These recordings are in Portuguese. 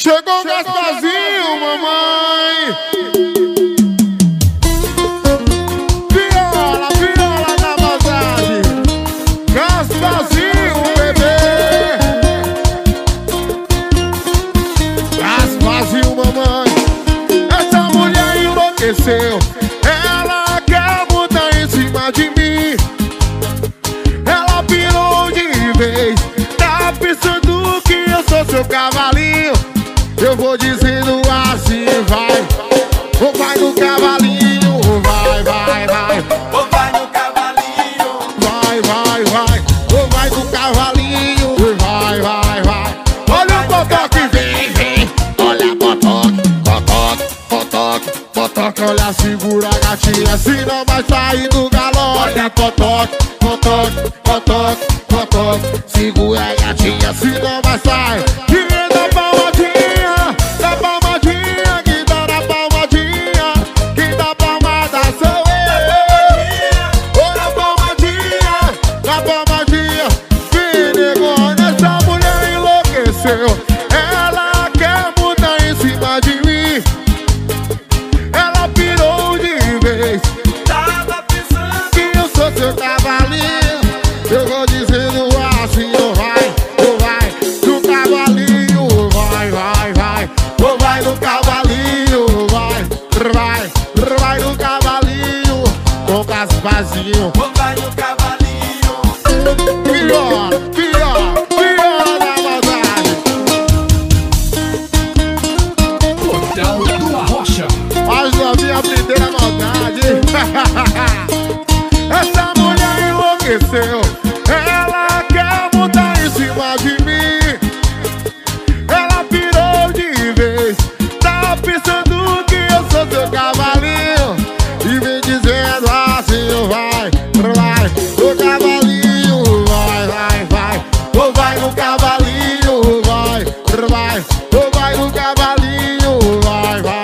Chegou o Gasparzinho, mamãe! Ela quer botar em cima de mim. Ela pirou de vez. Tá pensando que eu sou seu cavalinho. Eu vou dizendo assim, vai. Ou vai no cavalinho, vai, vai, vai. Ou vai no cavalinho, vai, vai, vai. Ou vai no cavalinho, vai, vai, vai. Olha o botoque, vem, vem. Olha o botoque, botoque, botoque. Botoque, olha, segura a gatinha, se não vai sair do galope. Olha, botoque, botoque, botoque, botoque. Segura a gatinha, se não vai sair. Que dá palmadinha, que dá na palmadinha. Que dá palmada sou eu. Olha a palmadinha, na palmadinha. Me negou, essa mulher enlouqueceu. Ela quer mudar em cima de mim. Ela pirou de vez. Tava pensando que eu sou seu cavalinho. Eu vou dizendo assim, oh, vai, oh, vai no cavalinho, oh, vai, vai, vai. Oh, vai no cavalinho, oh, vai, vai, vai no cavalinho. Com Gasparzinho, oh, vai no cavalinho. Pior, pior, pior da maldade. Portal do Arrocha. Mas não havia primeira maldade. Essa mulher enlouqueceu. Ela quer mudar em cima de mim. Ela pirou de vez. Tá pensando que eu sou seu cavalinho. E vem dizendo assim, vai, vai no cavalinho, vai, vai, vai. Ou vai no cavalinho, vai, vai. Ou vai no cavalinho, vai, vai.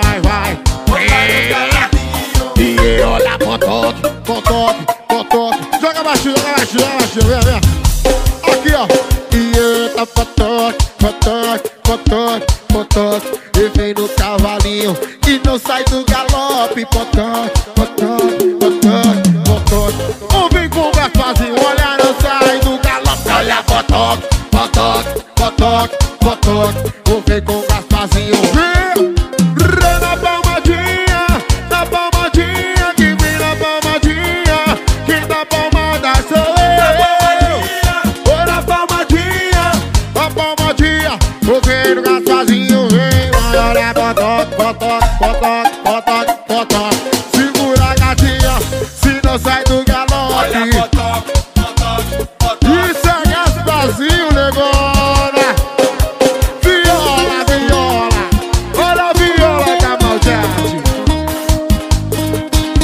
Botoque, botoque, botoque. Joga baixo, joga baixo, joga baixo. Vem, vem. Aqui, ó. Eita, botoque, botoque, botoque, botoque. E vem no cavalinho e não sai do galope. Botoque, botoque, botoque, botoque. Ou vem com o Gasparzinho, olha, não sai do galope. Olha, botoque, botoque, botoque, botoque. Ou vem com o Gasparzinho, vem. Vem no Gasparzinho, vem, vai, olha, botoque, botoque, botoque, botoque, botoque. Segura a gatinha, se não sai do galope. Olha, botoque, botoque, botoque. Isso é Gasparzinho, negona. Viola, viola, olha a viola da maldade.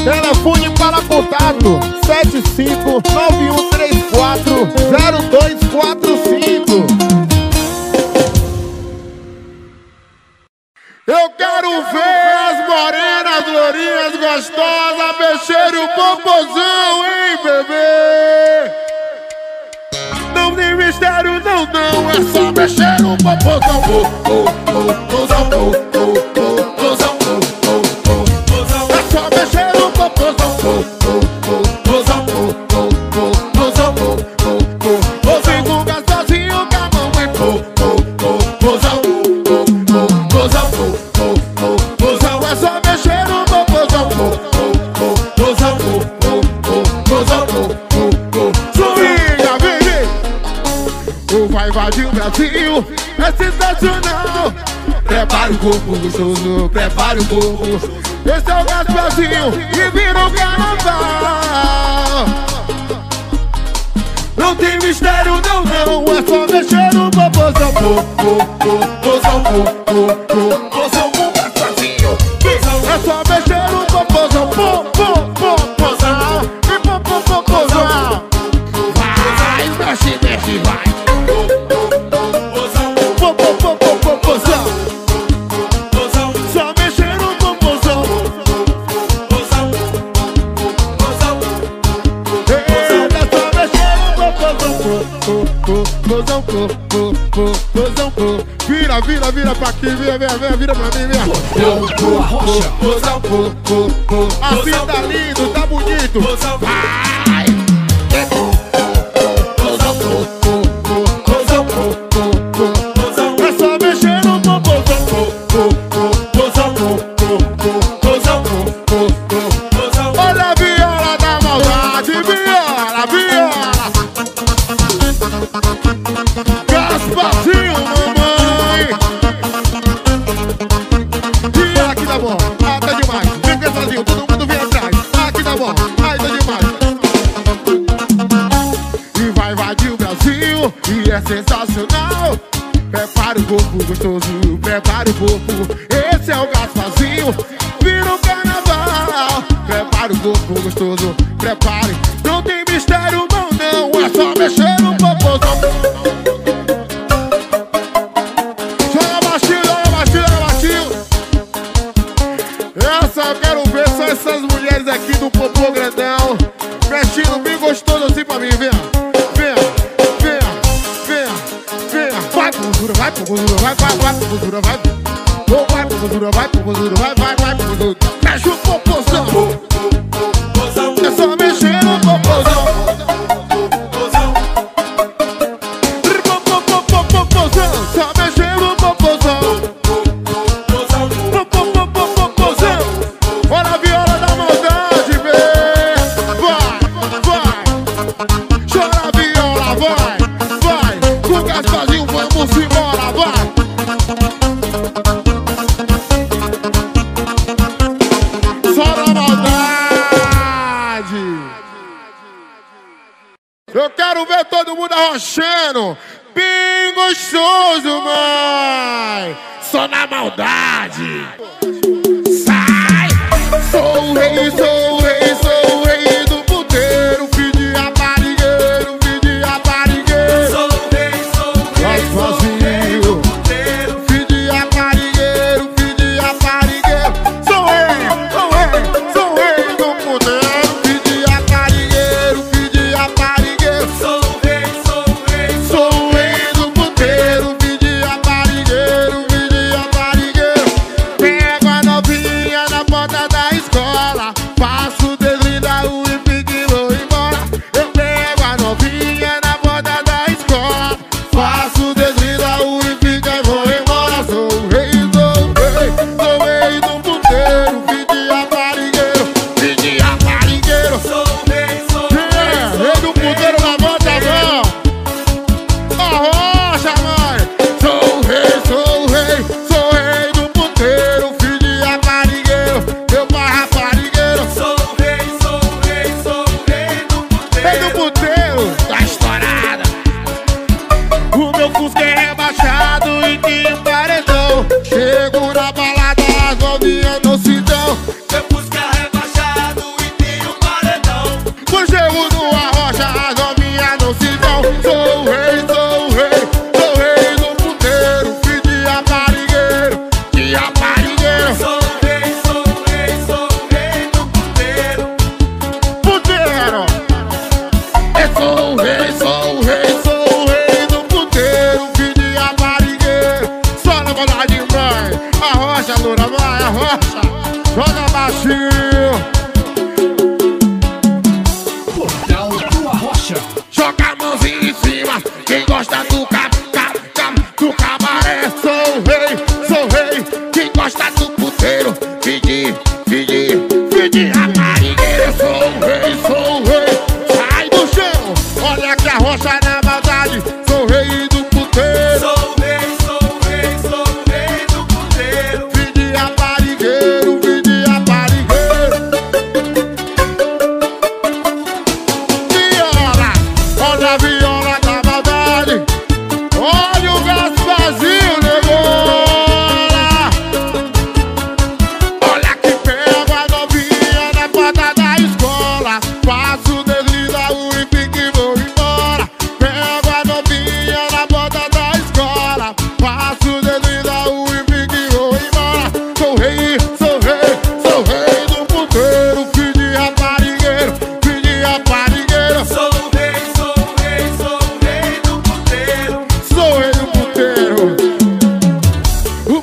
Telefone para contato 7591340245. Eu quero ver as morenas, lourinhas, gostosas, mexer o popozão, hein, bebê? Não tem mistério, não, não, é só mexer o popozão. É só mexer o popozão. Você com Gasparzinho, com a mão é popozão. Vai invadir o Brasil, é sensacional. Prepara o corpo gostoso, prepara o corpo. Esse é o Gasparzinho e vira um carnaval. Não tem mistério, não, não, é só mexer no popozão. Popozão, popozão, popozão, Gasparzinho. É só mexer no popozão, popozão, e popozão. Vai, mexe, mexe, vai. Vira vira, vira, vira pra aqui, vira, vira, vira, vira pra mim, vira. Portal do Arrocha. Assim tá lindo, tá bonito. Ai. É só mexer no popozão. Olha a viola da maldade, viola, viola. Gasparzinho, mamãe. E aqui tá bom, ah, tá demais. Fica sozinho, todo mundo vem atrás. Aqui tá bom, aí tá demais. E vai invadir o Brasil, e é sensacional. Prepara o corpo gostoso, prepara o corpo. Esse é o Gasparzinho, vira o carnaval. Prepara o corpo gostoso, prepare. Não tem mistério bom não, é só mexer no popozão. Eu quero ver só essas mulheres aqui do popô grandão vestindo bem gostoso assim pra mim, vem, vem, vem, vem, vem. Vai pro gozura, vai pro gozura, vai, vai, vai pro gozura, vai. Ou vai pro gozura, vai pro gozura, vai, vai, vai pro gozura. Mexe o popôzão. É só mexer no popôzão. Popôzão, só mexer no popôzão. Vamos embora, vai! Só na maldade! Eu quero ver todo mundo arrochando! Bem gostoso, mãe! Só na maldade! Sai! Sou o rei, sou o rei, sou o rei do puteiro, filho de aparigueiro, filho de aparigueiro! Sou o rei, sou o rei, sou o rei. Portal do Arrocha. Joga a mãozinha em cima. Quem gosta do do cabaré. Sou rei, quem gosta do puteiro, pedir, pedir, pedir a marigueira. Sou rei, sai do chão. Olha que arrocha na maldade. Sou rei do puteiro. Sou rei do puteiro. Pedir a marigueira. Viola da maldade.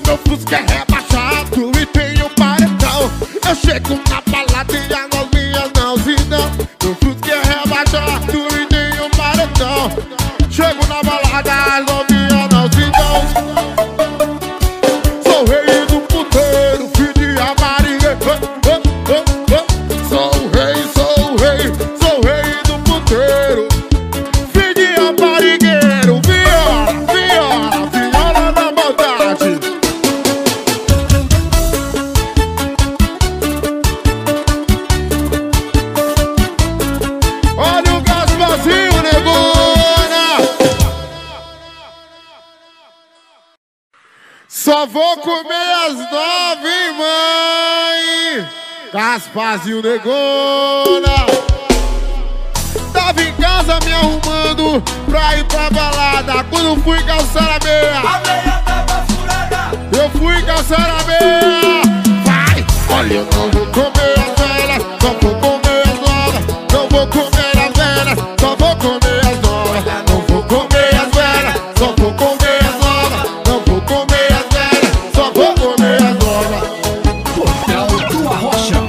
meu Fusca é rebaixado e tem um paredão. Eu chego na balada e a novinha não se não. Meu Fusca é rebaixado e tem um paredão. Chego na balada, a novinha não se não. Sou rei do puteiro, filho de amariguê. Sou rei, do puteiro, filho de amarigueiro. Viola da maldade. Olha o Gasparzinho, negona. Só vou comer às 9, mãe. Gasparzinho, negona. Tava em casa me arrumando pra ir pra balada. Quando fui calçar a meia, tava furada. Eu fui calçar a meia. Vai, olha, eu não vou comer as velhas. Não vou comer as novas. Não vou comer as velhas. Só vou comer as novas. Não vou comer as velhas. Só vou comer as novas. Não vou comer as velhas. Só vou comer as novas. Portal do Arrocha.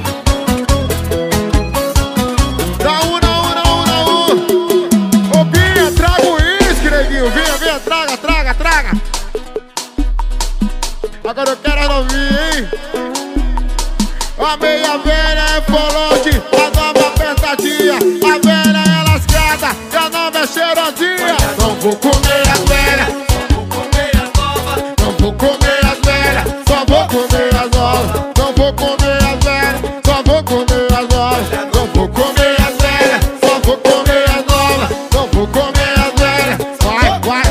Traga! Agora eu quero a novinha, hein? A meia velha é forte, a nova apertadinha. A velha é lascada e a nova é cheirosinha. Não vou comer as velhas, só vou comer as novas. Não vou comer as velhas, só vou comer as novas. Não vou comer as velhas, só vou comer as novas. Não vou comer as velhas, só vou comer as novas. Não vou comer as velhas, vai!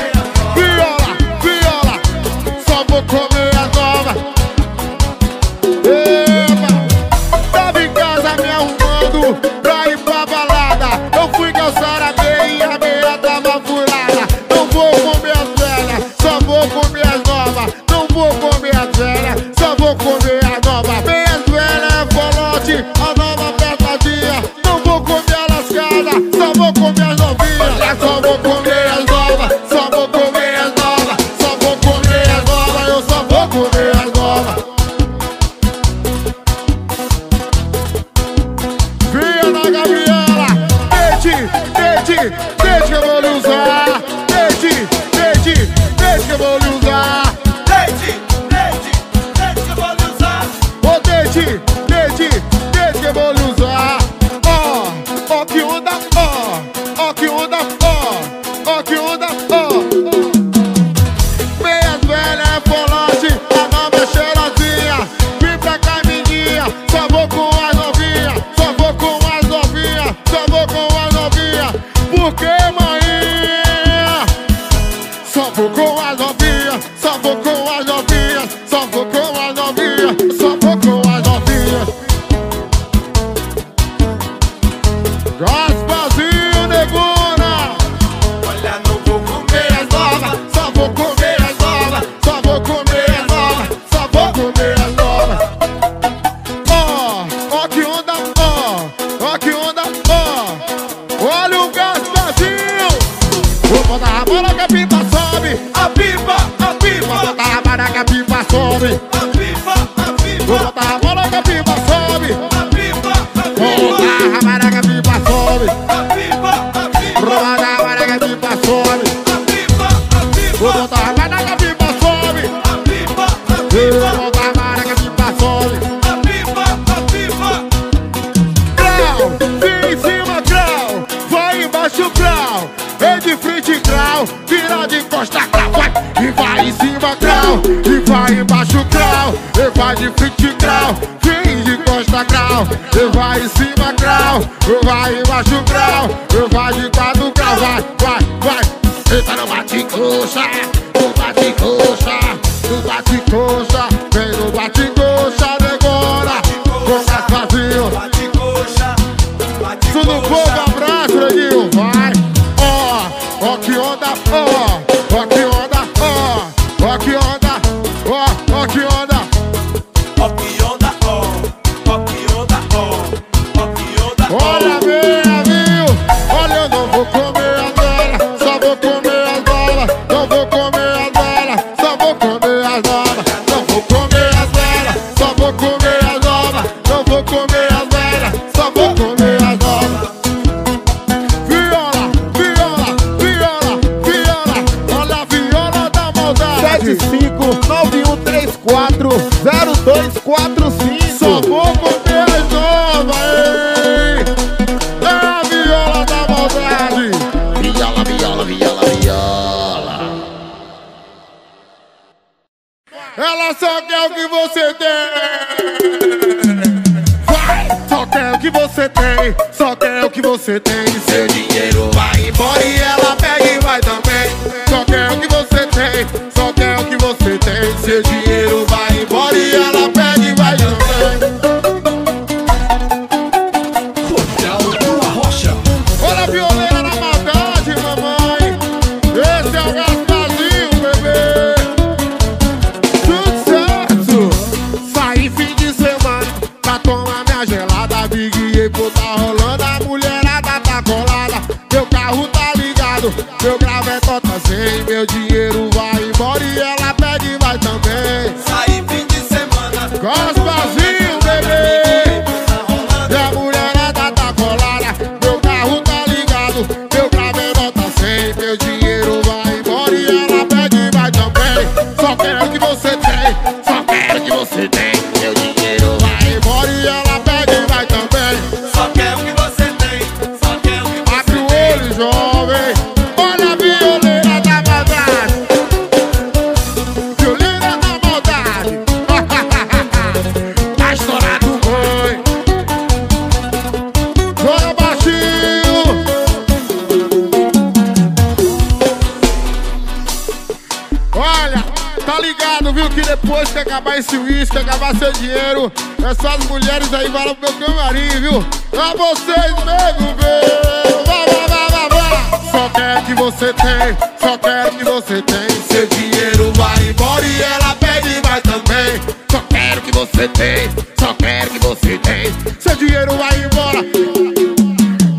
Deixa que eu vou lhe usar. Deixa que eu vou lhe usar. Deixa que eu vou lhe usar. Ô, deixa que eu vou lhe usar. Ó, que onda, ó, que onda, ó, que onda, ó. Meia velha é forte, a nova é cheirosinha. Vim pra cá, menina, só vou com as novinha. Só vou com as novinha, só vou com as novinha. Por que, mãe? Só vou com as novinhas, só vou com as novinhas, só vou com as novinhas, só vou com as novinhas. Gasparzinho, negona. Olha, não vou comer as novas, só vou comer as novas, só vou comer as novas, só vou comer as novas. Ó que onda, ó que onda, Olha o Gasparzinho. Vou botar a bola que a pipa sobe. A pipa, vou botar a bola que a pipa sobe. A pipa, vou botar a bola que a pipa sobe. A pipa, vou botar a bola que a pipa sobe. A pipa, vou botar a bola que a pipa sobe. A pipa, vou botar a bola que a pipa sobe. A pipa, vou botar a bola que a pipa sobe. A pipa, Grau, em cima grau. Vai embaixo grau, vem de frente grau, vira de costa grau, vai. E vai em cima grau, e vai embaixo grau, e vai de frente grau, vem de costa grau. E vai em cima grau, e vai embaixo grau, e vai de quatro grau, vai, Eita, não bate coxa, não bate coxa, não bate coxa, vem no bate coxa, negona. Com Gasparzinho, bate coxa, bate coxa. Tudo bom? Vai, ó que onda, ó que onda, ó que onda, ó que onda. Ó que onda, ó que onda, ó que onda. Olha minha, viu? Olha, eu não vou comer as velhas, só vou comer as novas. Não vou comer as velhas, só vou comer as novas. vou comer as velhas, só vou comer as novas. Não vou comer as velhas, só vou comer as novas. Viola, viola, viola, viola. Olha a viola da maldade. 75 9134 0245. Só vou comer as novas, ei. É a viola da maldade. Viola, viola, viola, viola. Ela só quer o que você tem. Vai! Só quer o que você tem. Só quer o que você tem. Seu dinheiro vai embora e ela pega e vai também. Só quer o que você tem. Só quer o que você tem. Seu dinheiro vai embora e ela pega e vai também. Portal do Arrocha. Olha a violeira na maldade, mamãe. Esse é o Gasparzinho, bebê. Tudo certo. Saí fim de semana pra tomar minha gelada. Big Apple tá rolando, a mulherada tá colada. Meu carro tá ligado, meu grave é tota 100. Meu dinheiro vai embora e ela pega e vai também. Saí fim de semana, Gasparzinho, bebê. E a mulherada tá colada, meu carro tá ligado, meu grave é tota 100. Meu dinheiro vai embora e ela pega e vai também. Só quero o que você tem, só quero o que você tem. Meu dinheiro vai embora e ela pega e vai também. Só quero o que você tem, só quero o que você tem. Abre o olho, jovem. Olha a violeira da maldade. Violeira da maldade. Tá estourado, mãe. Joga baixinho. Olha, tá ligado, viu? Que depois que acabar esse uísque, que acabar seu dinheiro, essas mulheres aí vão pro meu camarim, viu? Pra vocês mesmo, meu. Vá, vá, vá, vá, vá. Só quero o que você tem, só quero o que você tem. Seu dinheiro vai embora e ela pega e vai também. Só quero o que você tem, só quero o que você tem. Seu dinheiro vai embora.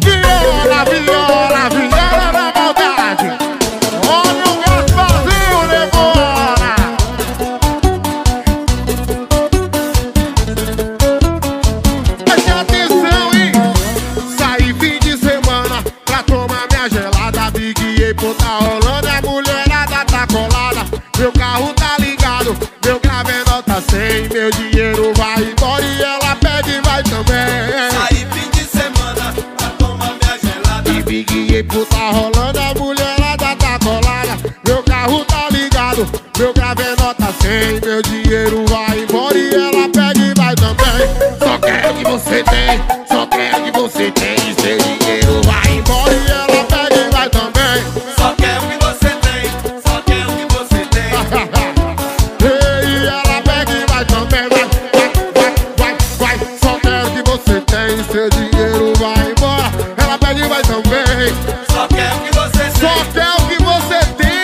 Viola, viola, viola na maldade. Olha o Gasparzinho levou. Preste atenção, hein? Saí fim de semana pra tomar minha gelada. Big Apple tá rolando, a mulherada tá colada. Meu carro tá ligado, meu grave é nota 100. Meu dinheiro vai embora e ela pega e vai também. Saí fim de semana pra tomar minha gelada. E Big Apple tá rolando, a mulherada tá colada. Meu carro tá ligado, meu grave é nota 100. Meu dinheiro vai embora e ela pega e vai também. Só quero o que você tem, só quero o que você tem. Seu dinheiro vai embora e ela pega e vai também. Só quero o que você tem, só quero o que você tem. E ela pega e vai também. Vai, vai, vai, vai, vai. Só quero o que você tem. Seu dinheiro vai embora, ela pega e vai também. Só quero o que você tem. Só quer o que você tem.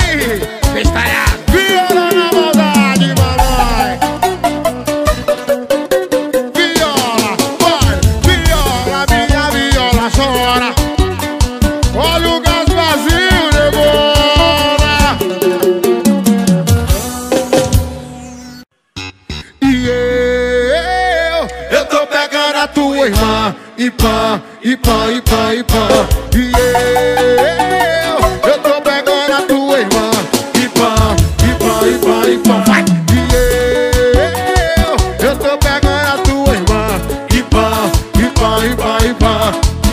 Bestalhado. Viola na maldade, mamãe. Viola, vai. Viola, minha viola chora. Olha o Gasparzinho, demora. E eu tô pegando a tua irmã. E pá, e pá, e pá, e pá. E eu tô pegando a tua irmã. E pá, e pá, e pá, e pá. Vai. E eu tô pegando a tua irmã. E pá, e pá, e pá, e pá. E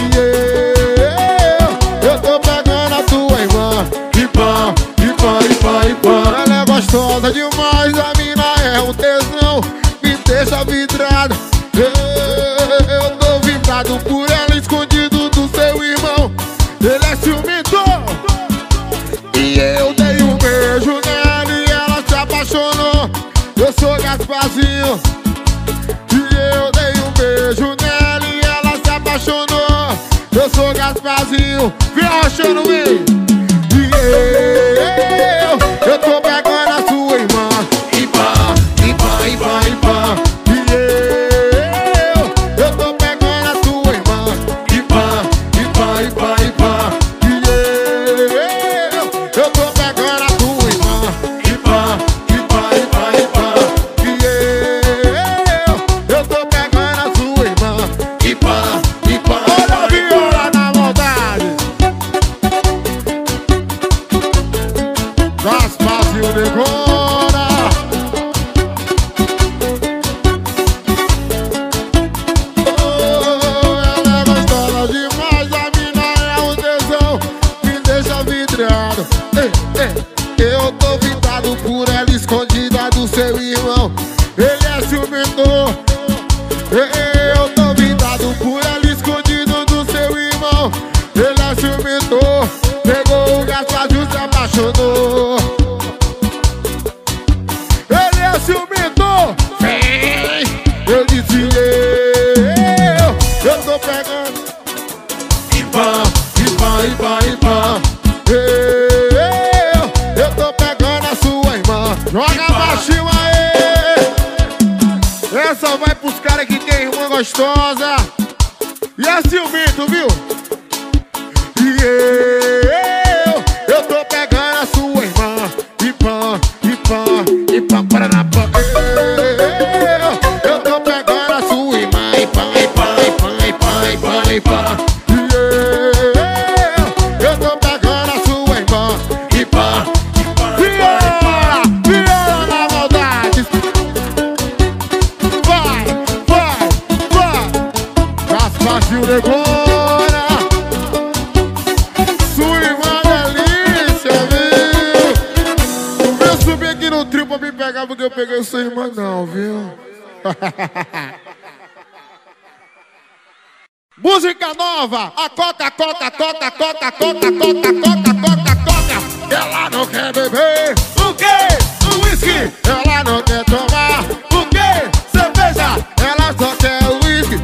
eu tô pegando a tua irmã. E pá, e pá, e pá, e pá. Ela é gostosa demais, a mina é um tesão. Me deixa vidrado. Eu tô vidrado por ela, escondido do seu irmão. Ele é ciumento. E eu dei um beijo nela e ela se apaixonou. Eu sou Gasparzinho. E eu dei um beijo nela e ela se apaixonou. Eu sou Gasparzinho. Vem arrochando, vem. E eu tô pegando a sua irmã. E pá, e pá, e pá, e pá. E eu tô pegando a tua irmã. E pá, e pá, e pá, e pá. E eu tô pegando a tua irmã. E pá, e pá, e pá, e pá. João, ele é ciumento. Eu tô vindado por ele, escondido do seu irmão. Ele é ciumento, pegou o Gasparzinho, se apaixonou. Ele é ciumento, vem, eu disse eu tô pegando. E pá, e pá, e pá, e pá. Eu tô pegando a sua irmã. Joga baixinho aí. Essa vai pros caras que tem irmã gostosa. E é ciumento, viu? E eu tô pegando a sua irmã. E pá, e pá, e pá, paraná, pá. Eu tô pegando a sua irmã. E pá, e pá, e pá, e pá, e pá, e pá, e pá. Agora, sua irmã delícia, viu? Eu subi aqui no trio pra me pegar, porque eu peguei sua irmã não, viu? Música nova, a Coca, Coca, Coca, Coca, Coca, Coca, Coca, Coca. Ela não quer beber o quê? O uísque. Ela não quer tomar o quê? Cerveja. Ela só quer o uísque.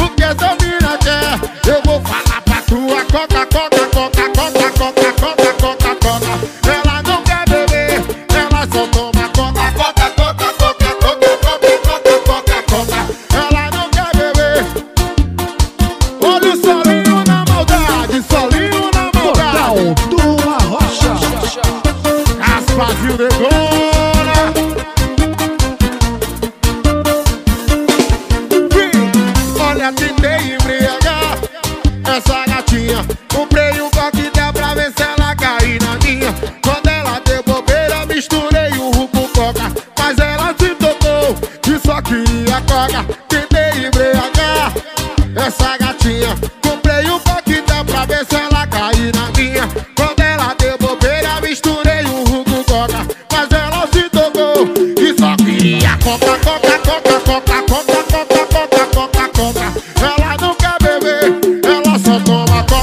O que essa mina quer? Eu vou falar pra tua Coca, Coca, Coca, Coca, Coca, Coca, Coca, Coca. Ela não quer beber, ela só toma Coca, Coca, Coca, Coca, Coca, Coca, Coca, Coca. Ela não quer beber. Olha o solinho na maldade, solinho na maldade. Portal do Arrocha. Gasparzinho de tentei embriagar essa gatinha, comprei um coquetel pra ver se ela cair na minha. Quando ela deu bobeira, misturei o rum com coca, mas ela se tocou que só queria coca. Tentei embriagar essa gatinha, comprei um coquetel pra ver se ela cair na minha. Quando ela deu bobeira, misturei o rum com coca, mas ela se tocou que só queria coca, coca, coca, coca, coca. Coca, coca, coca, coca, coca, coca, coca, coca, coca. Ela não quer beber, ela só toma coca.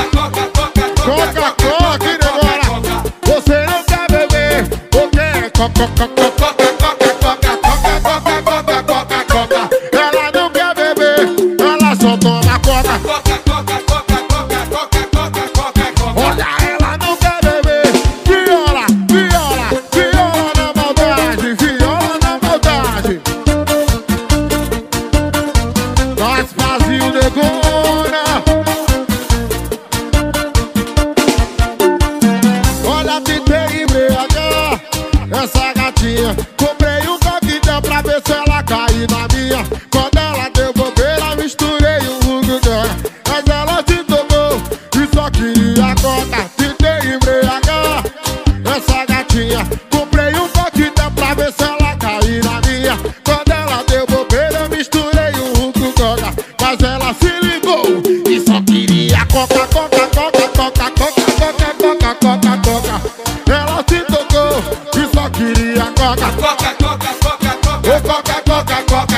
Coca, coca, coca, coca, coca, coca, coca, coca. Olha, ela não quer beber. Viola, viola, viola na maldade, viola na maldade. Gasparzinho negona. Olha, tentei embriagar essa gatinha, comprei um coquetel pra ver se ela cair na minha. Quando ela deu bobeira, misturei o mundo dela, mas ela se tomou e só queria coca. Tentei embriagar essa gatinha, comprei um coquetel pra ver se ela cair na minha. Quando ela deu bobeira, misturei o mundo dela, mas ela se ligou e só queria coca, coca, coca, coca, coca, coca, coca, coca, coca. Ela se tocou e só queria coca, coca, coca, coca, coca, coca, coca,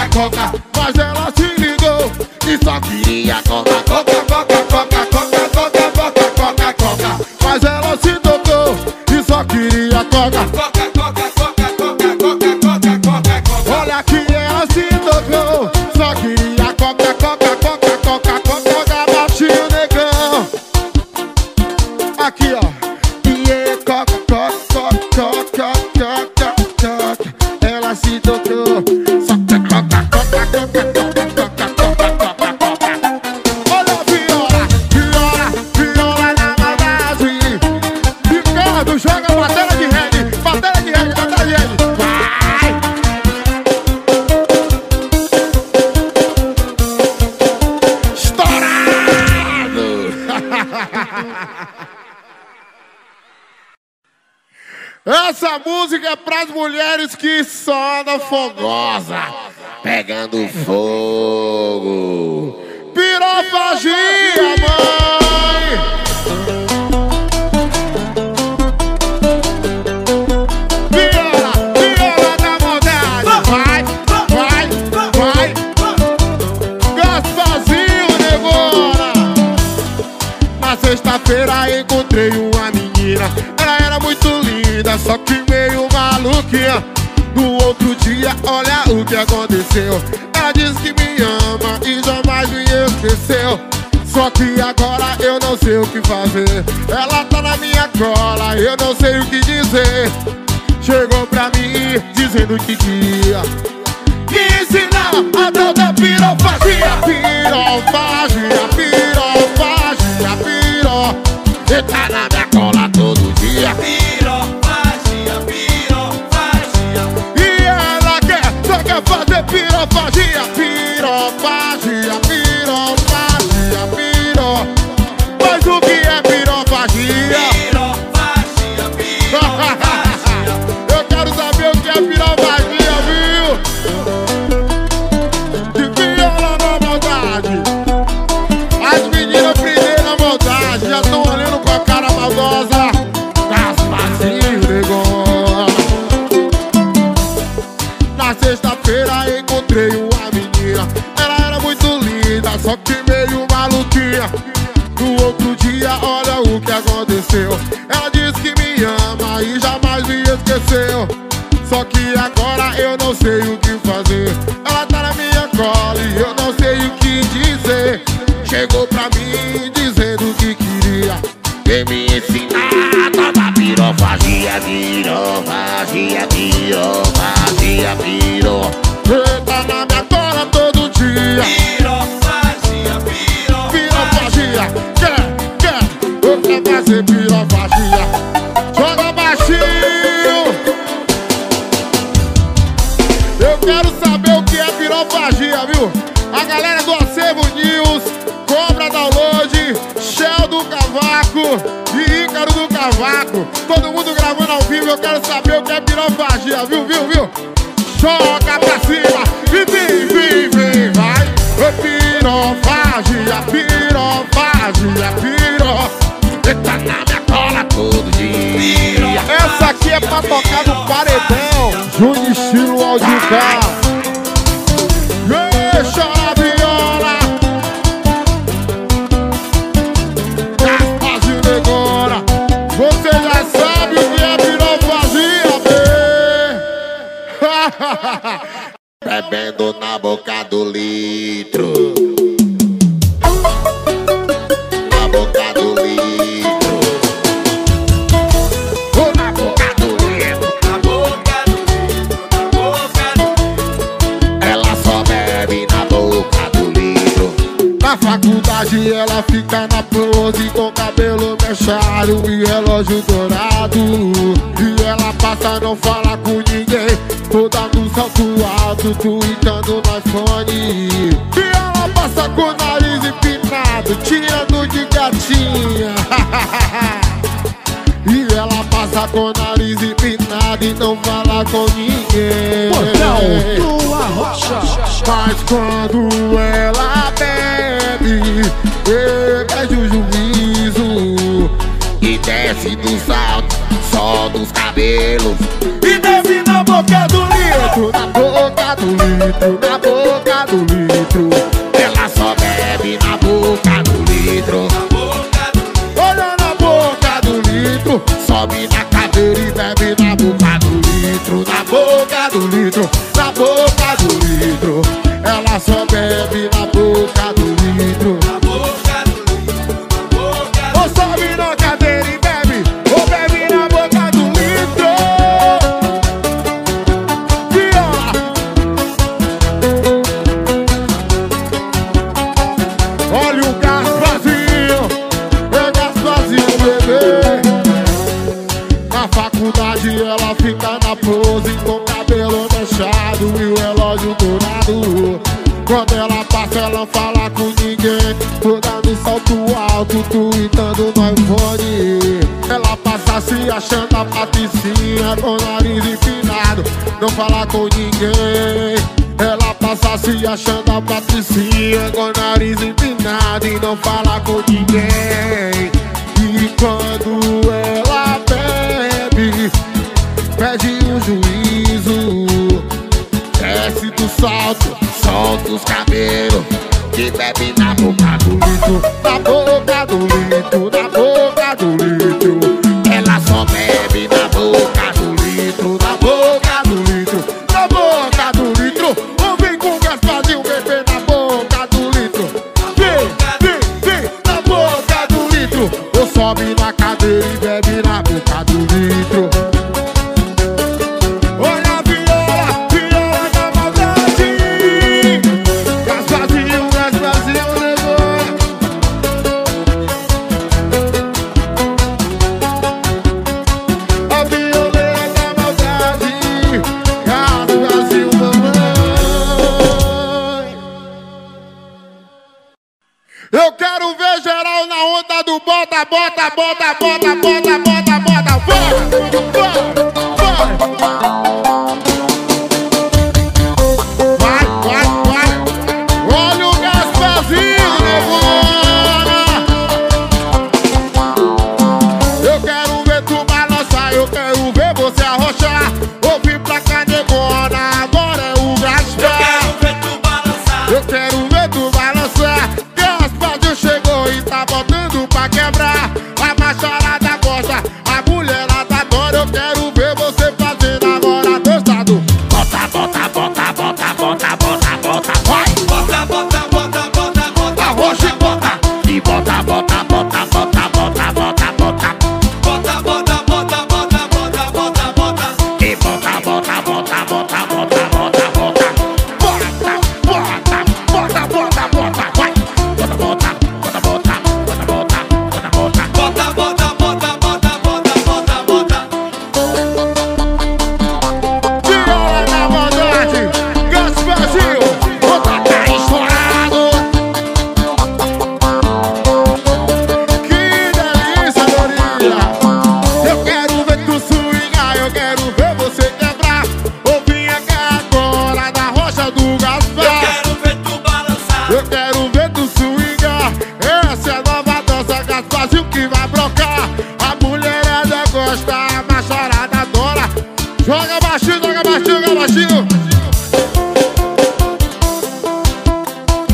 coca, coca. Mas ela se ligou e só queria coca, coca, coca, coca, coca, coca, coca, coca, coca. Mas ela se tocou e só queria coca, coca, coca, coca, coca, coca, coca, coca, coca. Olha que ela se tocou, só queria coca, coca, coca, coca, coca, coca. Batinho negão. Aqui ó. Ela se tocou, só coca, coca, coca, coca, coca, coca, coca, coca. Olha a viola, viola, viola na maldade. Ricardo joga bateria de rede, bateria de rede, bateria de rede. Vai! Estourado! Essa música é pras mulheres que só andam fogosa, pegando fogo. Pirofagia, mãe. Viola. No outro dia, olha o que aconteceu. Ela diz que me ama e jamais me esqueceu. Só que agora eu não sei o que fazer. Ela tá na minha cola, eu não sei o que dizer. Chegou pra mim dizendo que queria me ensinar a tal da pirofagia. Pirofagia, pirofagia, piro. Você tá na minha cola todo dia. Pirofagia, pirofagia. E ela quer, só quer fazer pirofagia. Pirofagia, pirofagia, piro. Mas o que é pirofagia? Encontrei uma menina, ela era muito linda, só que meio maluquinha. No outro dia, olha o que aconteceu. Ela disse que me ama e jamais me esqueceu. Só que agora eu não sei o que fazer. Ela tá na minha cola e eu não sei o que dizer. Chegou pra mim dizendo que queria e me ensinar a toda pirofagia, pirofagia, pirofagia, pirofagia. Tá na minha cola todo dia. Pirofagia, pirofagia, pirofagia. Quer fazer pirofagia? Joga baixinho. Eu quero saber o que é pirofagia, viu? A galera do Acervo News, Cobra Download, Shell do Cavaco e Ícaro do Cavaco. Todo mundo gravando ao vivo, eu quero saber o que é pirofagia, viu, viu, viu? Joga pra cima e vem, vem, vem, vai. Pirofagia, pirofagia, piro. Você tá na minha cola todo dia. Essa aqui é pra tocar no paredão, Júnior estilo audiovisual. Ei, chora viola, Gasparzinho agora. Você já sabe o que é pirofagia, bem. Bebendo na boca do litro, na boca do litro, oh, na boca do litro, na boca do litro, na boca do litro. Ela só bebe na boca do litro. Na faculdade ela fica na pose com cabelo mechado e relógio dourado. E ela passa, não fala com ninguém, toda no salto alto, tweetando no iPhone. E ela passa com o nariz empinado, tirando de gatinha. E ela passa com o nariz empinado e não fala com ninguém. Portal do Arrocha. Mas quando ela bebe, perde o juízo e desce do salto, só dos cabelos. E desce na boca do litro, na boca do litro, na boca do litro. Ela só bebe na boca do litro. Olha na boca do litro, sobe na cadeira e bebe na boca do litro, na boca do litro, na boca do litro. Ela só bebe na boca do litro. Ela fica na pose com cabelo mechado e o relógio dourado. Quando ela passa, ela não fala com ninguém, toda no salto alto, tweetando no iPhone. Ela passa se achando a patricinha, com o nariz empinado, não fala com ninguém. Ela passa se achando a patricinha, com o nariz empinado e não fala com ninguém. E quando ela bebe, perde o juízo, desce do salto, solta os cabelos e bebe na boca do litro, na boca do litro, na boca do litro. Ela só bebe na boca do litro, na boca do litro, bota, vai. Olha o Gasparzinho, negona. Eu quero ver tu balançar, eu quero ver você arrochar. Ouvi pra cá, negona, agora é o Gaspar. Eu quero ver tu balançar, eu quero ver tu balançar. Gasparzinho chegou e tá botando pra quebrar. A macharada gosta, a mulherada adora. Eu quero ver você fazendo agora testado. Bota, vai. Bota, arrocha e bota. E eu quero ver tu swingar. Essa é a nova dança, Gasparzinho que vai brocar. A mulherada gosta, a macharada adora. Joga baixinho, joga baixinho, joga baixinho.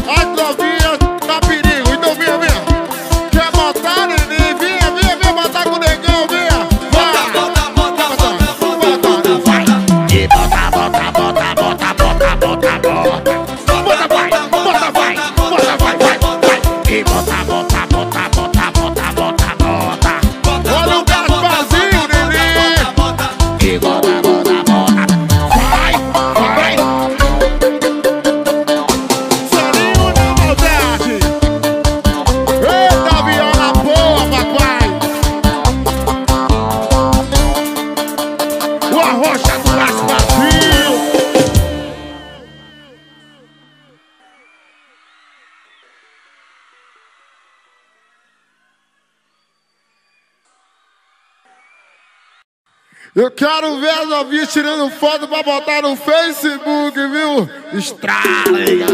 As novinhas tá perigo, então vinha. Quer botar, neném? Vinha, botar com o negão, vinha. Bota, vai. E bota. Bota, olha o Gasparzinho, neném. E bota. Vai. Sarinho na maldade. Eita, viola boa, papai. O Arrocha do Gasparzinho. Eu quero ver as novinhas tirando foto pra botar no Facebook, viu? Estralha!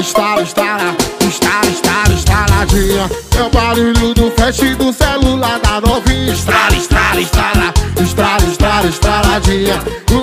Estaladinha. É o barulho do flash do celular da novinha. Estraladinha. O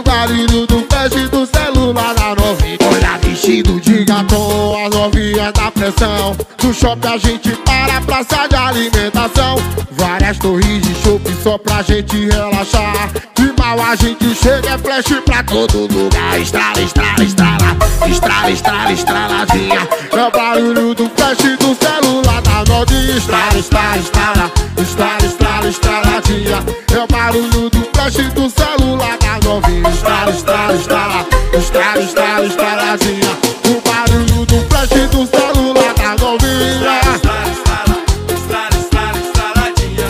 barulho do flash do celular da novinha. Olha, vestido de gatom, as novinhas da pressão. No shopping a gente para, praça de alimentação. Várias torres de shopping só pra gente relaxar. De mal a gente chega, é flash pra todo lugar. Estraladinha. É o barulho do flash do celular da novinha. Estraladinha. É o barulho do flash do celular da novinha. Estraladinha. O barulho do flash do celular da novinha. Estraladinha.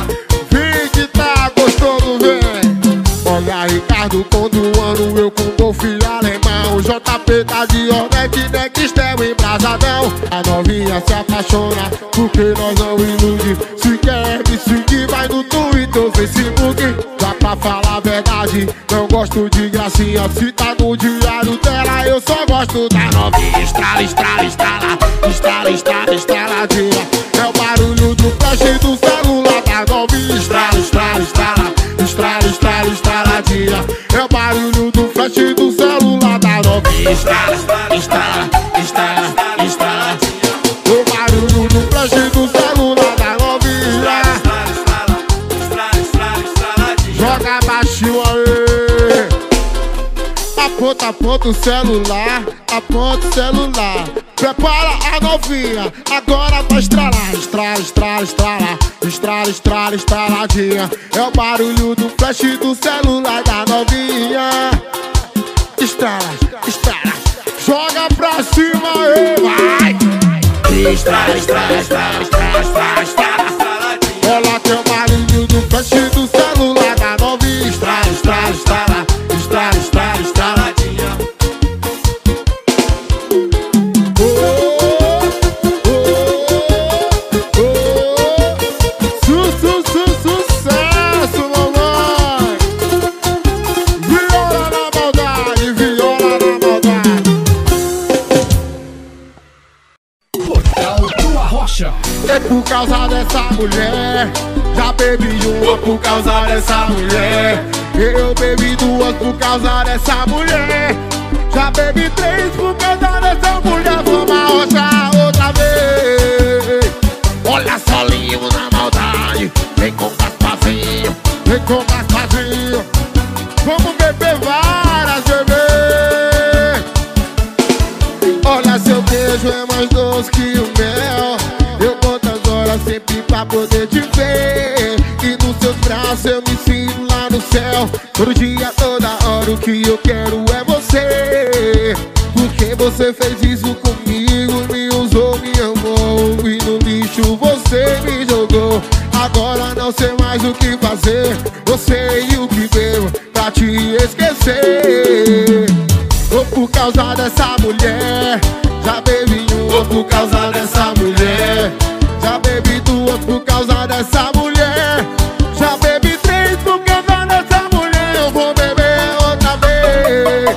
Vem que tá gostoso, vem. Olha, Ricardo, todo ano eu com golfe alemão. JP tá de Ornette, Nextel e Brasadão. A novinha se apaixona porque nós não ilude. Se quer me seguir, vai no Twitter ou Facebook. Pra falar a verdade, não gosto de gracinha. Se tá no diário dela, eu só gosto da novinha. Estraladinha. É o barulho do flash do celular da novinha. Estraladinha. É o barulho do flash do celular da novinha. Estraladinha. O barulho do flash do celular da novinha. Joga baixinho, aê. Aponta o celular. Prepara a novinha, agora vai estralar. Estraladinha. É o barulho do flash do celular da novinha. Estrala. Joga pra cima, aê, vai. Estrala. Ela tem o barulho do flash do celular da novinha. Estraladinha. mulher. Já bebi uma por causa dessa mulher. Eu bebi duas por causa dessa mulher. Já bebi três por causa dessa mulher. Vamos a outra vez. Olha só, livro na maldade. Vem com Gasparzinho, vem com Gasparzinho. Vamos beber várias bebês. Olha, seu beijo é mais doce que o mel. Eu conto as horas sempre pra poder te ver. E nos seus braços eu me sinto lá no céu. Todo dia, toda hora, o que eu quero é você. Porque você fez isso comigo, me usou, me amou. E no lixo você me jogou. Agora não sei mais o que fazer. Eu sei o que devo pra te esquecer. Ou por causa dessa mulher. Já bebi uma por causa dessa mulher. Já bebi duas por causa dessa mulher. Já bebi três por causa dessa mulher. Eu vou beber outra vez.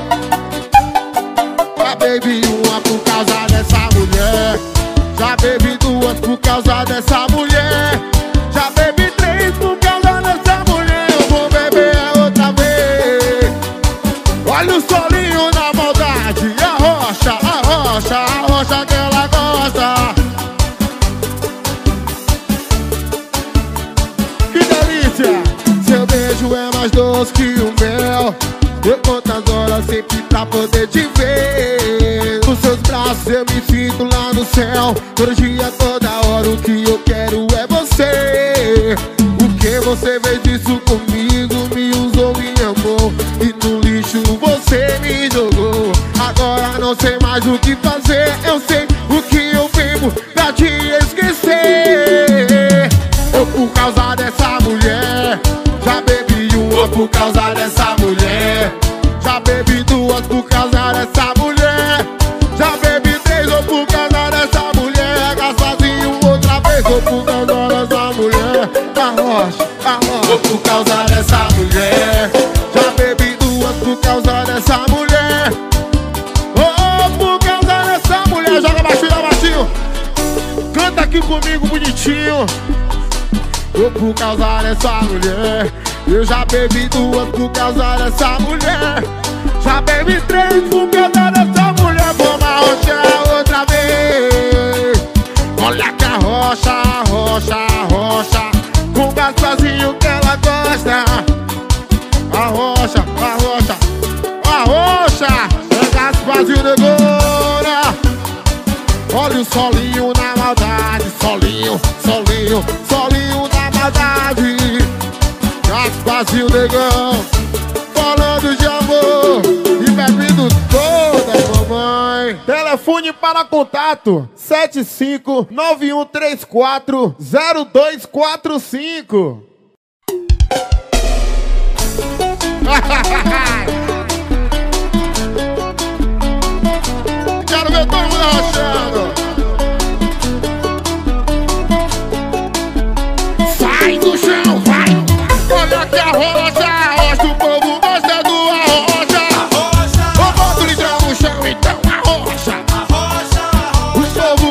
Já bebi uma por causa dessa mulher. Já bebi duas por causa dessa mulher. Já bebi três por causa dessa mulher. Eu vou beber outra vez. Olha o solinho na maldade. A rocha que ela gosta. Que delícia! Seu beijo é mais doce que o mel. Eu conto as horas sempre pra poder te ver. Nos seus braços eu me sinto lá no céu. Todo dia, toda hora, o que eu quero é você. Porque você fez isso comigo, me usou, me amou. E no lixo você me jogou. Agora não sei mais o que fazer. Eu sei o que eu vivo pra te esquecer. Ou por causa dessa mulher. Já bebi uma por causa dessa mulher. Já bebi duas por causa dessa mulher. Já bebi três ou por causa dessa mulher. Gasparzinho outra vez. Ou por causa dessa mulher. A rocha. Ou por causa dessa mulher. Já bebi duas por causa dessa mulher. Canta aqui comigo bonitinho. Ou por causa dessa mulher. Eu já bebi duas por causa dessa mulher. Já bebi três por causa dessa mulher. Vamos arrochar outra vez. Olha que a rocha. Com o Gasparzinho que ela gosta. A rocha. É Gasparzinho de agora. Olha o solinho na maldade. Solinho na maldade. Gasparzinho negão, falando de amor e bebendo toda mamãe. Telefone para contato 75 9134 0245. Quero ver todo mundo arrochando. Eu quero ver a rocha, o povo gosta do arrocha. Eu boto o litrão no chão, então a rocha. E o povo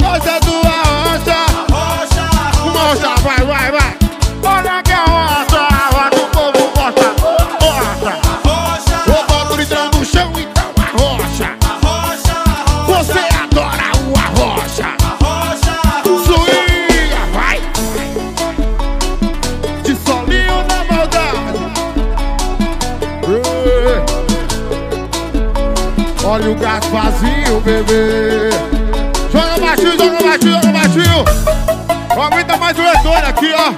gosta do arrocha. Mocha, vai. Olha que a rocha, o povo gosta. A rocha. Eu boto o litrão no chão, então a rocha. Você adora o arrocha. Suinha, vai. Olha o Gasparzinho, bebê. Joga baixinho. Aumenta mais o retorno aqui, ó.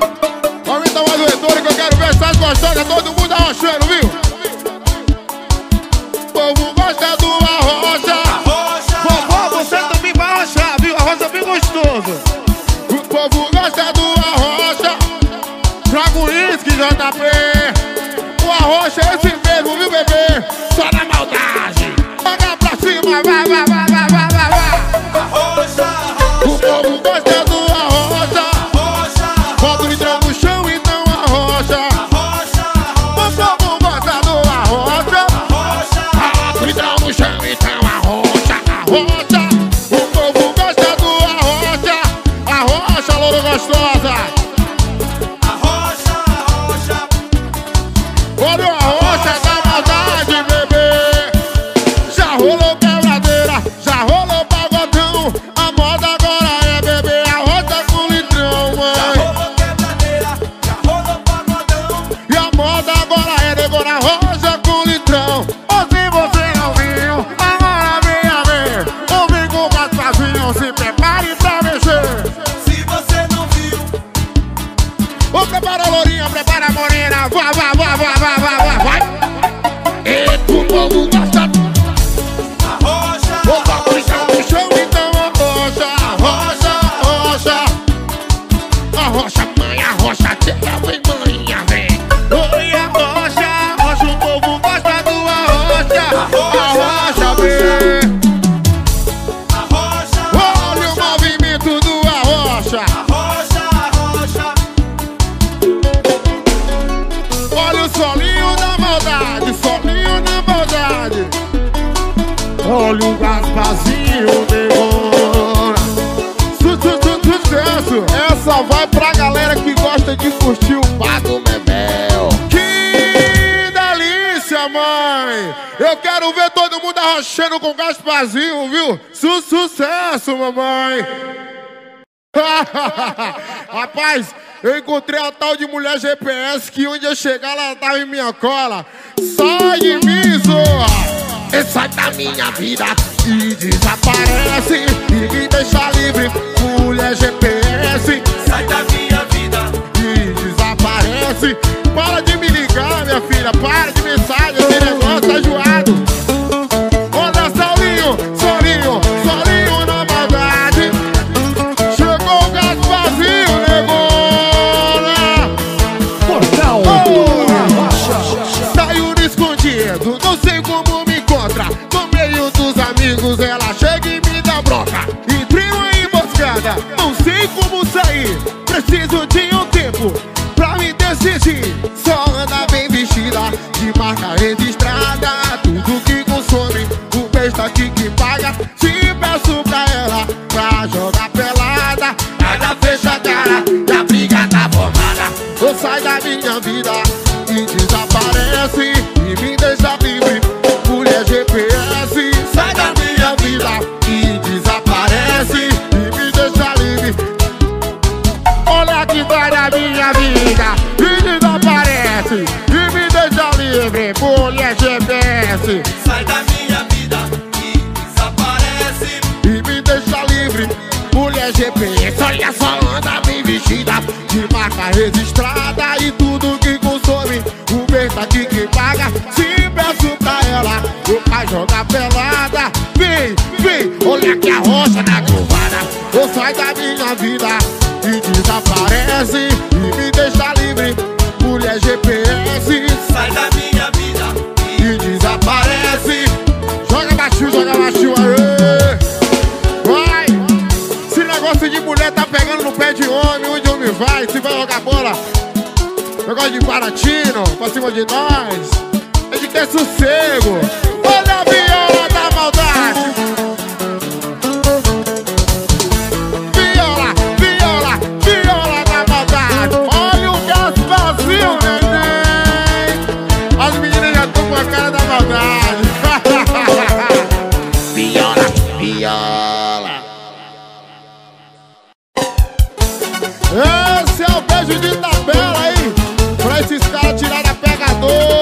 Aumenta mais o retorno que eu quero ver essas gostosas. Todo mundo arrochando, viu? O povo gosta do arrocha. Vovó, você também vai arrochar, viu? Arrocha bem gostoso. O povo gosta do arrocha. Joga o uísque, JP. O arrocha é esse mesmo, viu, bebê? Só na maldade. Joga pra cima, vai, vai, vai, vai, vai, vai, vai. Arrocha, arrocha. O povo gosta do arrocha. Olha o Gasparzinho demora. Sucesso. Essa vai pra galera que gosta de curtir o Pago Bebel. Que delícia, mãe. Eu quero ver todo mundo arrochando com o Gasparzinho, viu? Sucesso, mamãe. Rapaz, eu encontrei a tal de mulher GPS que onde eu chegar ela tava em minha cola. Sai de mim, zorra. Sai da minha vida e desaparece e me deixa livre, mulher GPS. Sai da minha vida e desaparece. Para de me ligar, minha filha, para de mensagem, esse negócio tá enjoado. Olha, Saulinho, Saulinho, Saulinho na maldade. Chegou o Gasparzinho, negona. Portal do Arrocha. Saiu no escondido, não sei como. No meio dos amigos ela chega e me dá bronca. Entrei uma emboscada, não sei como sair. Preciso de um tempo pra me decidir. Só anda bem vestida, de marca registrada. Tudo que consome, o besta aqui que paga. Te peço pra ela, pra jogar pelada. Nada fecha a cara, da briga tá formada. Eu saio da minha vida e desaparece e me deixa livre. GPS, sai da minha vida e desaparece e me deixa livre. Olha que vai da minha vida e desaparece e me deixa livre, mulher GPS. Sai da minha vida e desaparece e me deixa livre, mulher GPS. Olha só, anda bem vestida, de marca registrada e tudo que consome, o verdade que paga. Se peço pra ela, eu pra jogar pelada. Vem, vem, olha que arrocha na curvada. Eu saio da minha vida e desaparece e me deixa livre, mulher GPS. Sai da minha vida e desaparece. Joga baixinho, aê. Vai. Esse negócio de mulher tá pegando no pé de homem. Onde homem vai, se vai jogar bola. Negócio de Paratino, pra cima de nós. É de ter sossego. Olha a viola da maldade. Viola, viola, viola da maldade. Olha o Gasparzinho, neném. As meninas já estão com a cara da maldade. Viola, viola. Esse é o beijo de tabela aí, pra esses caras tirar da pegador.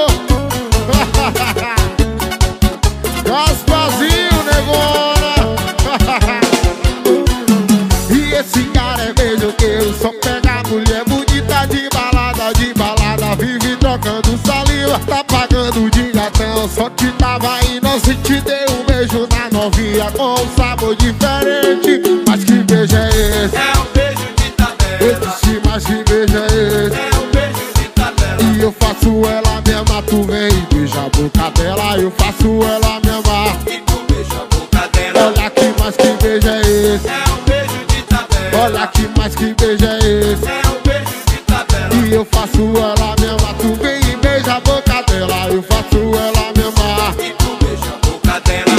Só que tava inocente, dei um beijo na novinha com um sabor diferente. Mas que beijo é esse? É um beijo de tabela. Esse mas que beijo é esse? É um beijo de tabela. E eu faço ela mesma, tu vem e beija a boca dela. Eu faço ela mesma e tu beija a boca dela. Olha que mais que beijo é esse? É um beijo de tabela. Olha que mais que beijo é esse? É um beijo de tabela. E eu faço ela mesma, tu vem e beija a boca dela. Eu faço ela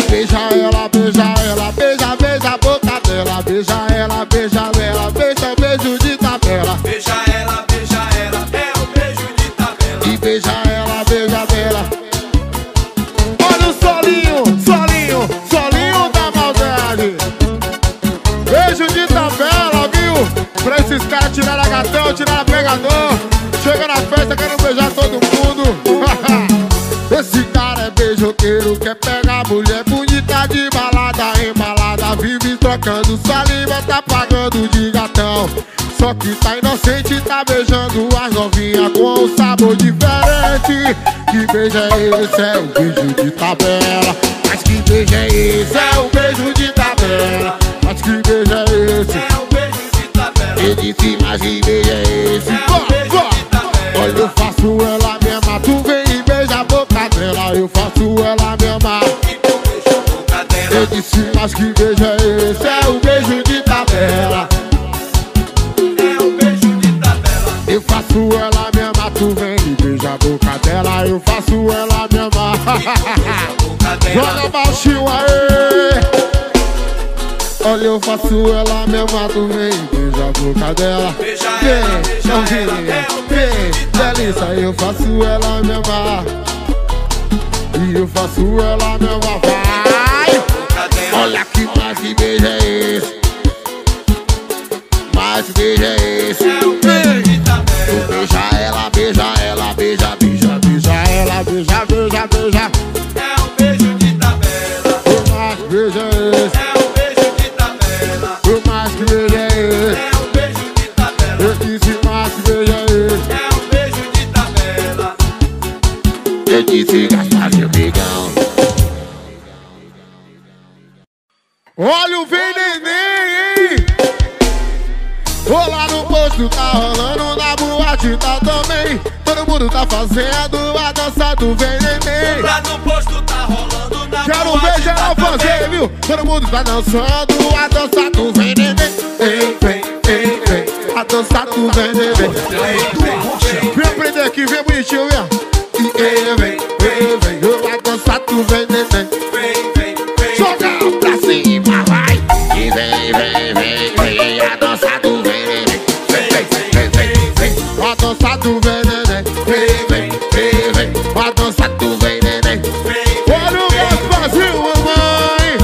beija ela, beija ela, beija o beijo de tabela. Beija ela, é o beijo de tabela. E beija ela. Olha o solinho, solinho, solinho da maldade. Beijo de tabela, viu? Pra esses caras tiraram gatão, tiraram pegador. Chega na festa, quero beijar todo mundo. Esse cara é beijoqueiro, quer pegar mulher bonita de balada, embalada, vive trocando saliva, tá pagando de gatão. Só que tá inocente, tá beijando as novinhas com um sabor diferente. Que beijo é esse? É um beijo de tabela. Mas que beijo é esse? É um beijo de tabela. Mas que beijo é esse? É um beijo de tabela. Ele disse, mas que beijo é esse? Olha, eu faço ela mesma, tu vem e beija a boca dela. Eu faço ela mesma. Eu disse, mas que beijo é esse? É o beijo de tabela. É o beijo de tabela. Eu faço ela mesma, tu vem e beija a boca dela. Eu faço ela mesma. Joga baixinho aí. Olha, eu faço ela mesma, tu vem e beija a boca dela. Beija ela, beija ela, é o beijo de tabela. Eu faço ela mesma. E eu faço ela mesma, vai. Olha que mais que beijo é esse? Mais que beijo é esse? É o beijo de tabela. Beija ela, beija ela, beija, beija, beija ela, beija, beija, beija. É o beijo de tabela. O mais que beijo é esse? É o beijo de tabela. O mais que beijo é esse? É o beijo de tabela. Eu disse, mais que beijo é esse? É o beijo de tabela. Eu disse, Gasparzinho, amigão. Olha o veneném, hein? Tô lá no posto, tá rolando, na boate tá também. Todo mundo tá fazendo a dança do veneném. Lá no posto tá rolando, na quero boate ver geral tá fazer, também, viu? Todo mundo tá dançando a dança do veneném. Ei, vem, a dança do veneném. Vem aprender aqui, vem bonitinho, vem. Ei, vem, a dança do veneném. Joga pra cima. Vem, a dança do veneném. Vem, a dança do veneném. Vem, a dança do veneném. Olha o Gasparzinho, mãe.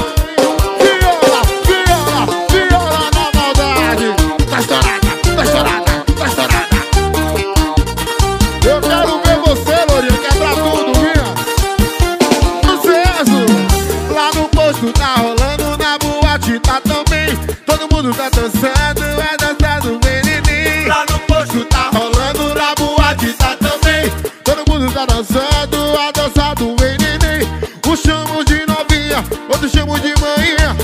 Viola, viola, viola na maldade. Tá estourada, tá estourada, tá estourada. Eu quero ver você, Lourinho, quebrar tudo, minha. Sucesso. Lá no posto tá rolando, na boate tá também. Todo mundo tá dançando, é dança do veneném. Lá no posto tá rolando, na boate tá também. Todo mundo tá dançando, a dança do veneném. Um chamo de novinha, outro chamo de manhinha.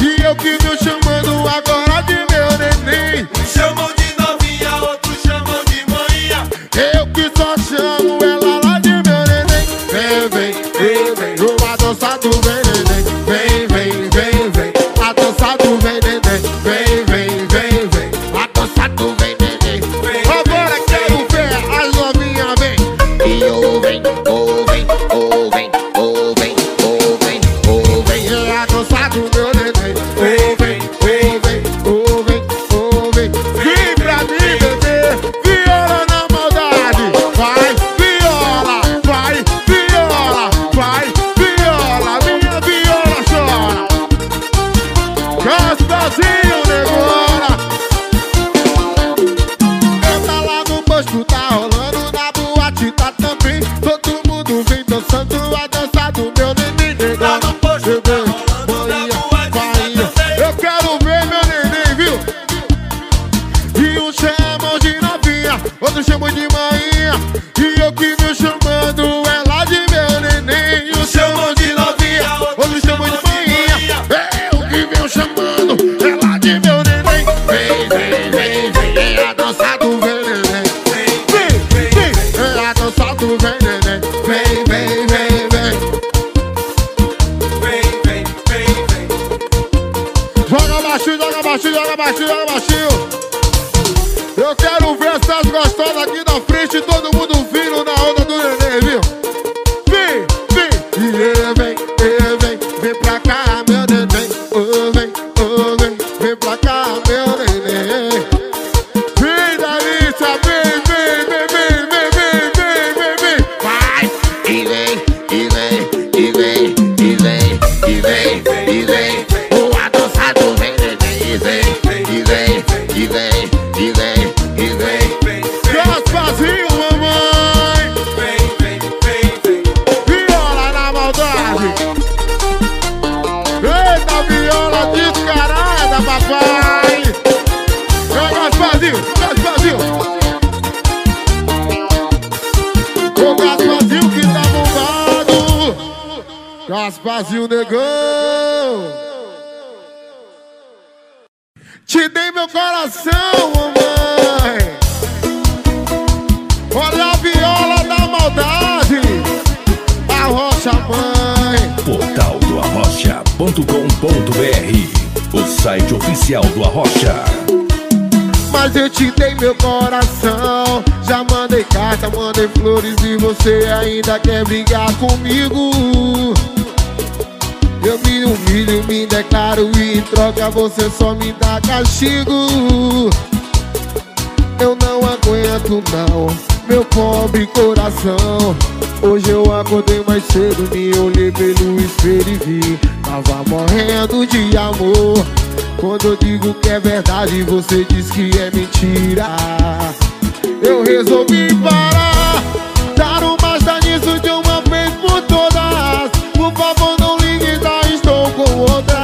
E eu que me chamando agora de meu neném. Um chamo de novinha, outro chamo de manhinha. Eu que só chamo ela lá de meu neném. Vem, uma dança do veneném. Vem, a dança do veneném. Vem, a dança do veneném. Agora quero ver as novinhas, vem. E vem, é a dança do meu neném. Vem. Vem pra mim, bebê, viola na maldade. Vai, viola, vai, viola. Minha viola chora. Gasparzinho. Outro chamo de manhinha. E eu que me chamando, ela de meu neném. baixinho, joga baixinho. Eu quero ver essas gostosas aqui na frente, todo mundo vindo na onda do neném, viu? Vem, vem, e ele vem, vem pra cá, meu neném. Oh, vem, vem pra cá, meu neném. Vem, Dalícia, vem, vem, vem, vem, vem, vem, vem, vem, vem. Vai, e vem, e vem, e vem, e vem, e vem, e vem. Gasparzinho, mamãe. Vem, vem, vem, vem. Viola na maldade. Eita, viola descarada, papai. É Gasparzinho, Gasparzinho. O Gasparzinho que tá bombado. Gasparzinho, negão. Te dei meu coração, mamãe. Olha a viola da maldade, Arrocha, mãe. Portal do Arrocha.com.br, o site oficial do Arrocha. Mas eu te dei meu coração, já mandei carta, mandei flores e você ainda quer brigar comigo. Eu me humilho, me declaro e em troca você só me dá castigo. Eu não aguento não, meu pobre coração. Hoje eu acordei mais cedo, me olhei pelo espelho e vi, tava morrendo de amor. Quando eu digo que é verdade, você diz que é mentira. Eu resolvi parar, dar um basta nisso de uma vez por todas. Por favor, não ligue, já estou com outra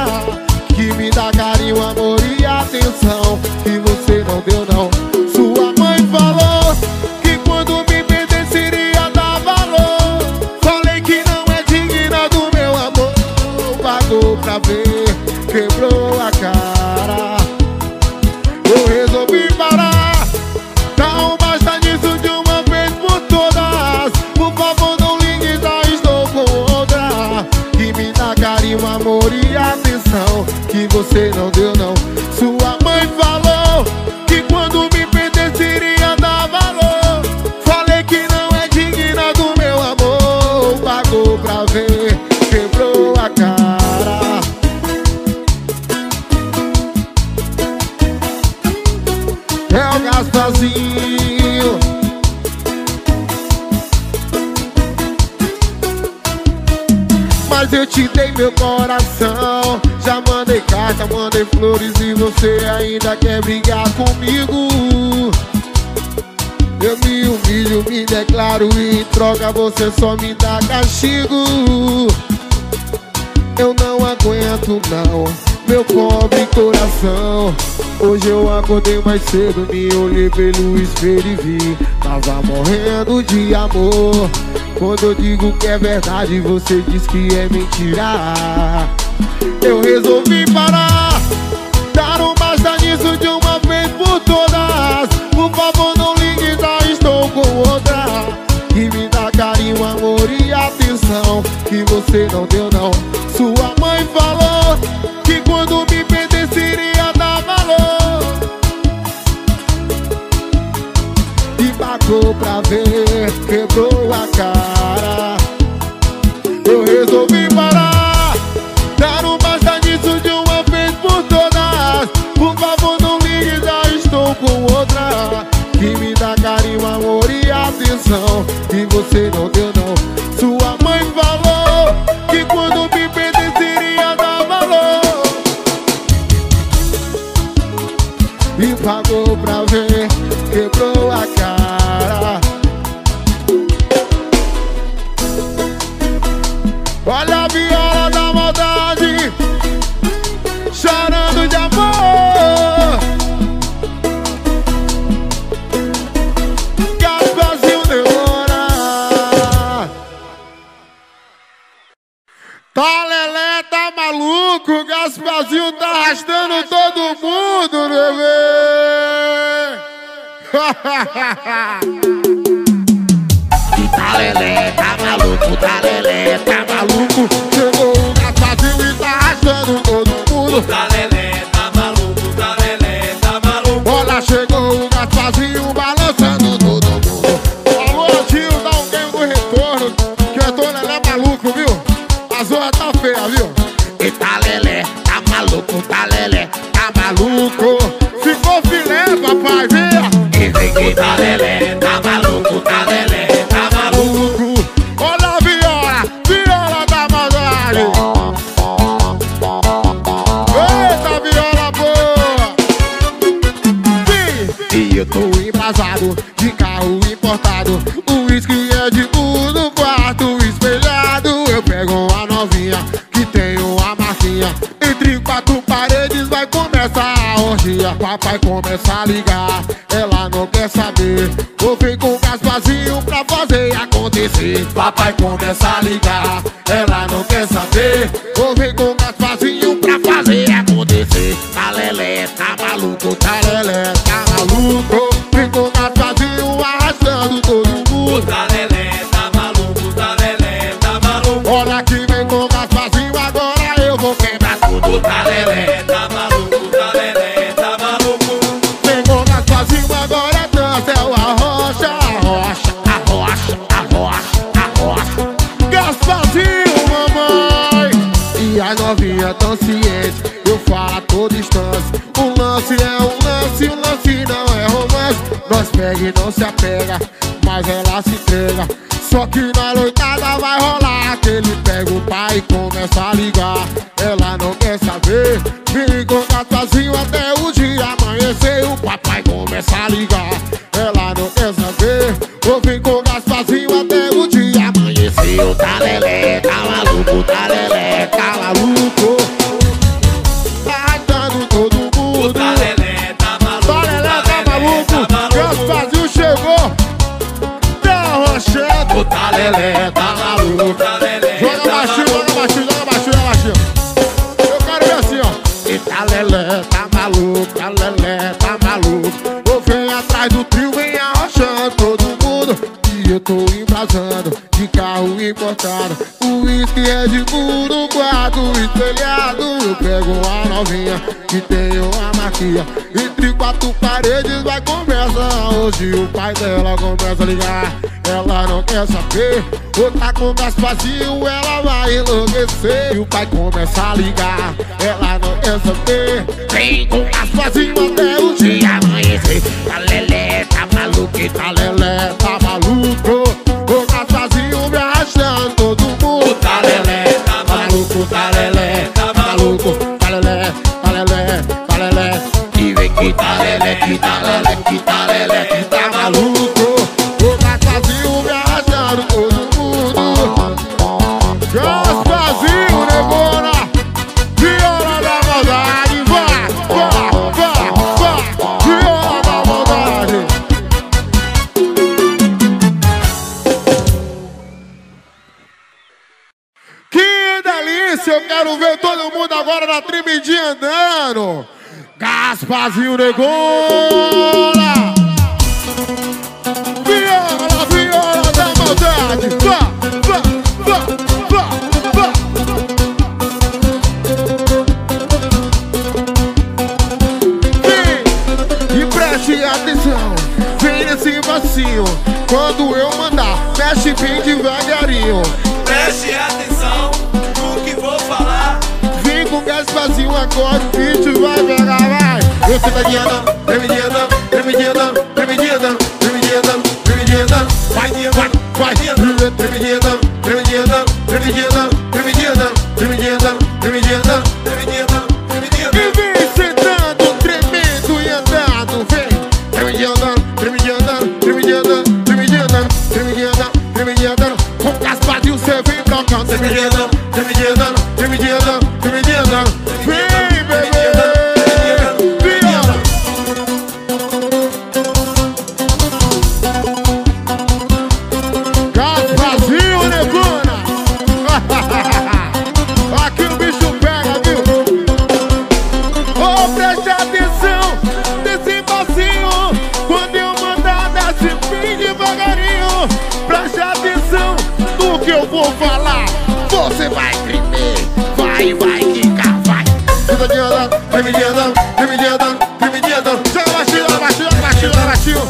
que me dá carinho, amor e atenção, e você não deu não. Sua mãe falou que quando me perdesse iria dar valor. Falei que não é digna do meu amor. Pagou pra ver, quebrou a cara. Eu resolvi parar, não basta disso de uma vez por todas. Por favor, não ligue, já estou com outra que me dá carinho, amor e atenção, que você não deu não. Sua mãe falou que quando me perdesse iria dar valor. Falei que não é digna do meu amor. Pagou pra ver, quebrou a cara. É o Gasparzinho. Mas eu te dei meu coração, já mandei carta, mandei flores e você ainda quer brigar comigo. Eu me humilho, me declaro e em troca você só me dá castigo. Eu não aguento não, meu pobre coração. Hoje eu acordei mais cedo, me olhei pelo espelho e vi, tava morrendo de amor. Quando eu digo que é verdade, você diz que é mentira. Eu resolvi parar, dar um basta nisso de uma vez por todas. Por favor, não ligue, já estou com outra que me dá carinho, amor e atenção, que você não deu não. Sua mãe falou que quando me perdesse iria dar valor. E pagou pra ver, quebrou a cara. Eu resolvi parar, dar um basta nisso de uma vez por todas. Por favor, não ligue, já estou com outra que me dá carinho, amor e atenção, e você não deu não. Sua mãe falou que quando me perdesse iria dar valor. E pagou pra ver, quebrou a cara. Olha a viola da maldade, chorando de amor. Gasparzinho demora. Tá lelé, tá maluco. Gasparzinho tá arrastando todo mundo, bebê. Tá lelé, tá maluco, tá lelé, tá maluco. Chegou o Gasparzinho e tá arrastando todo mundo. Tá lelé, tá maluco, tá lelé, maluco, viu? A zoa tá feia, viu? E tá lelé, tá maluco, tá lelé, tá maluco. Ficou filé, papai, vê. E vem que tá lelé, tá maluco, tá lelé, tá maluco. Olha a viola, viola da maldade. Eita, viola boa. Sim. E eu tô embasado, de carro importado. O uísque é de tudo, quarto espelhado. Eu pego uma novinha que tem uma marquinha. Entre quatro paredes vai começar a orgia. Papai começa a ligar, ela não quer saber. Vou vir com o Gasparzinho pra fazer acontecer. Papai começa a ligar, ela não quer saber. Vou vir com o Gasparzinho pra fazer acontecer. Tá lelé, tá maluco, tá lelé, tá maluco. Vem com o Gasparzinho arrastando todo mundo. Tá lelé, tá maluco, tá lelé, tá maluco. Olha que vem com o Gasparzinho, agora eu vou quebrar tudo. Tá lelé, tá maluco, tá lelé, tá maluco. Vem com o Gasparzinho, agora dança é o Arrocha. Arrocha, arrocha, arrocha, arrocha. Gasparzinho, mamãe. E as novinhas tão cientes, eu falo a toda instância. O lance é o lance não é romance. Nós pega e não se apega, mas ela se entrega. Só que na noitada vai rolar aquele pega o pai e começa a ligar. Ela não quer saber, vem com o Gasparzinho até o dia amanhecer. O papai começa a ligar, ela não quer saber. Vou vir com o Gasparzinho até o dia amanhecer. O tá lelé, tá maluco, tá lelé, tá maluco. Tá dando todo mundo. Tá lelé, tá maluco, tá lelé, tá maluco. Gasparzinho chegou. O tá lelé, tá maluco, tá lelé, joga baixinho, joga baixinho, joga baixinho, joga baixinho. Eu quero ver assim, ó. E tá lelé, tá maluco, tá lelé, tá maluco. Eu venho atrás do trio, vem arrochando todo mundo. E eu tô embrasando, de carro importado. O uísque é de muro, quarto espelhado. Eu pego uma novinha, que tem uma marquinha. Entre quatro paredes vai começar. Hoje o pai dela começa a ligar. Ela não quer saber, ou tá com o Gasparzinho, ela vai enlouquecer. E o pai começa a ligar, ela não quer saber. Vem com o Gasparzinho até o dia amanhecer. Tá lelé, tá maluco, tá lelé, tá maluco. O Gasparzinho me arrastando todo mundo. Tá lelé, tá maluco, tá lelé, tá maluco. Tá lelé, tá lelé, tá lelé. E vem que tá lelé, que tá lelé, que tá lelé, que tá maluco. Gasparzinho, Nebona, viola da maldade, vai, vai, vai, vai, viola da maldade. Que delícia, eu quero ver todo mundo agora na tribidinha andando. Gasparzinho, Nebona, viola, viola da maldade, vai, vai. E preste atenção, vem nesse vacio. Quando eu mandar, mexe bem devagarinho. Preste atenção no que vou falar. Vem com o Gasparzinho agora, o vídeo vai pegar, vai. Você tá guiando, tremidinha, tremidinha, tremidinha, tremidinha. Vai, vai, vai, tremidinha. Tremidinha, tremidinha, tremidinha, tremidinha, tremidinha, tremidinha, tremidinha. E vem sentando, tremendo e andando, vem. Tremidinha, tremidinha, tremidinha, tremidinha, tremidinha, tremidinha. Com o Gasparzinho cê vem pra cá. Tremidinha, tremidinha, tremidinha, tremidinha. Vem, bebê, viola. Gasparzinho, Nebona. Aqui o bicho pega, viu? Oh, preste atenção nesse passinho. Quando eu mandar, desce bem devagarinho. Preste atenção no que eu vou falar. Você vai tremer, vai, vai, quicar, vai. Tremidinha, tremidinha, tremidinha, tremidinha. Joga baixinho, joga baixinho, joga baixinho, joga baixinho.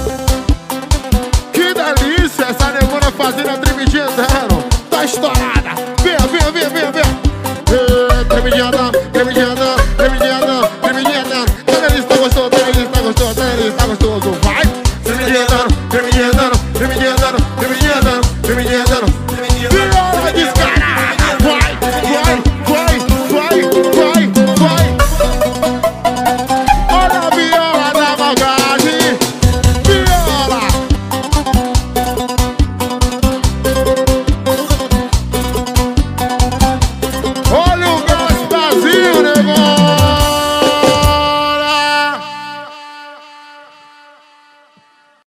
Que delícia essa Nebona fazendo a tremidinha andando. Tá estourado.